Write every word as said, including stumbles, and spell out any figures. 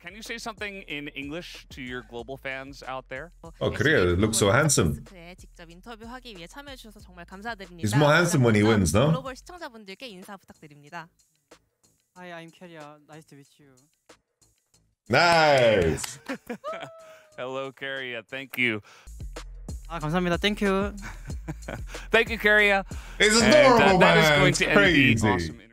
can you say something in English to your global fans out there? Oh, Keria looks so handsome. He's more handsome when he wins, no? Hi, I'm Keria. Nice to meet you. Nice. Hello, Keria. Thank you. Ah, 감사합니다. Thank you. Thank you, Keria. It's adorable, and, uh, man. That is going it's to crazy. End the awesome